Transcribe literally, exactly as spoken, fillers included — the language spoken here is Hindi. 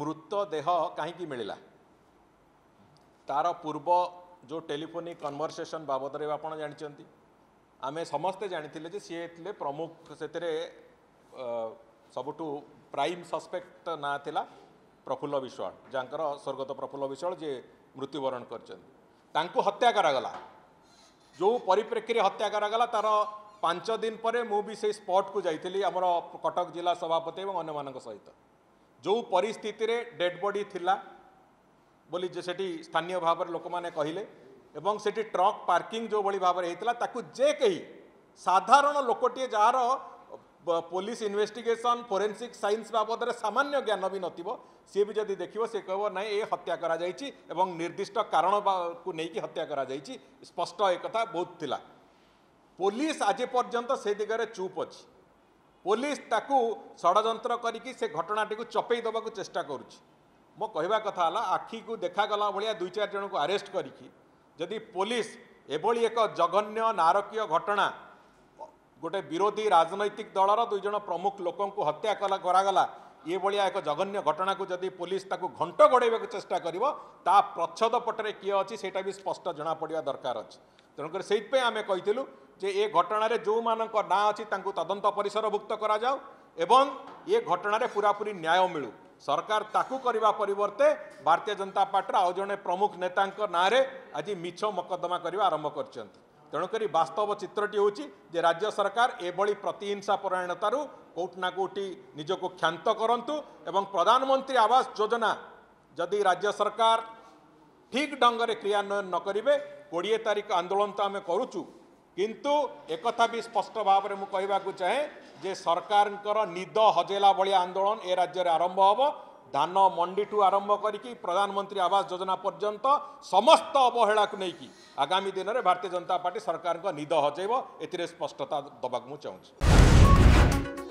मृतदेह कहीं मिलला तार पूर्व जो टेलीफोनिक कन्वर्सेशन बाबद आपड़ जानते आमे समस्ते जानी सी थे प्रमुख से सबुठू प्राइम सस्पेक्ट ना थिला प्रफुल्ल विश्वाल जांकर स्वर्गत प्रफुल्ल विश्वाल जे मृत्युवरण कर हत्या करागला जो परिप्रेक्षी हत्या करागला तार पांच दिन पर मुझे से स्पट को जाइली आमर कटक जिला सभापति और अन्न सहित जो परिस्थिति रे डेड बॉडी थिला बोली सेठी स्थानीय भाव लोक मैंने कहले एवं सेठी ट्रक पार्किंग जो भली भाव होता जे कही साधारण लोकटे जार पुलिस इन्वेस्टिगेशन फोरेंसिक साइंस बाबद सामान्य ज्ञान भी न सी भी जब देखिए सी कह ना ये हत्या करा जाइची एवं निर्दिष्ट कारण को लेकिन हत्या करा जाइची स्पष्ट एक कथा बहुत थिला पुलिस आज पर्यंत से दिगरे चुप अच्छी पुलिस ताकू षडयंत्र करिकि से घटनाटी को चपे दबा को चेष्टा करुच्ची मो कहवा कथा आखि को देखागला भाया दुई चार जन को आरेस्ट करिकि जदि पुलिस एभली एक जघन्य नारकीय घटना गोटे विरोधी राजनैतिक दलर दुईज प्रमुख लोक हत्या कला करागला ये भाया एक जघन्य घटना को जदि पुलिस ताकू घंट गड़ाइबा चेष्टा करिवो ता प्रच्छद पटरे किए अच्छी सेटा भी स्पष्ट जना पड़िया दरकार अच्छे तेणुकर से आम कहीलु जे ये घटन जो मान ना अच्छी तदंत परिसरभुक्त कराऊ एवं ये घटन पूरापूरी न्याय मिलू सरकार ताकू करने परिवर्ते भारतीय जनता पार्टी आउ जड़े प्रमुख नेता ना आज मिछ मकदमा करने आरंभ कर तेणुकरी वास्तव चित्रटी होची जे राज्य सरकार एभली प्रतिहिंसा परायणतारू कोटना कोटी निजको क्षांत करंतु एवं प्रधानमंत्री आवास योजना जदि राज्य सरकार ठीक ढंग रे क्रियान्वयन न करिवे बीस तारीख आंदोलन तो आम करूचु किंतु एक कथा भी स्पष्ट भाव में कहवाक चाहे जे सरकार निद हजेला भाई आंदोलन ए राज्य आरंभ होब धान मंडी ठू आरंभ करिकी प्रधानमंत्री आवास योजना पर्यंत समस्त अवहेला को लेकिन आगामी दिन में भारतीय जनता पार्टी सरकार निद हजेब एथिरे स्पष्टता दबाक मु चाहूँगी।